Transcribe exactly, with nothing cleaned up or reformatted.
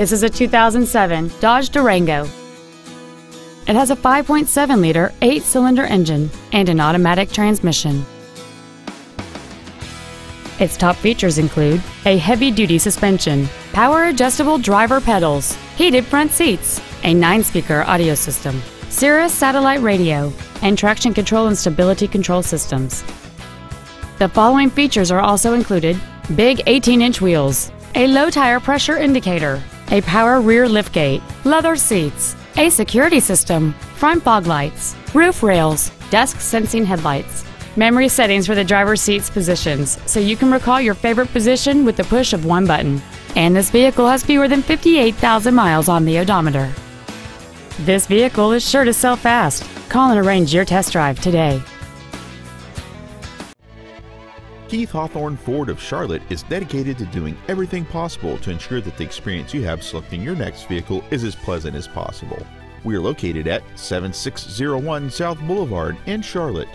This is a two thousand seven Dodge Durango. It has a five point seven liter eight-cylinder engine and an automatic transmission. Its top features include a heavy-duty suspension, power-adjustable driver pedals, heated front seats, a nine-speaker audio system, Sirius satellite radio, and traction control and stability control systems. The following features are also included: big eighteen inch wheels, a low tire pressure indicator, a power rear liftgate, leather seats, a security system, front fog lights, roof rails, dusk sensing headlights, memory settings for the driver's seat's positions, so you can recall your favorite position with the push of one button. And this vehicle has fewer than fifty-eight thousand miles on the odometer. This vehicle is sure to sell fast. Call and arrange your test drive today. Keith Hawthorne Ford of Charlotte is dedicated to doing everything possible to ensure that the experience you have selecting your next vehicle is as pleasant as possible. We are located at seven six zero one South Boulevard in Charlotte.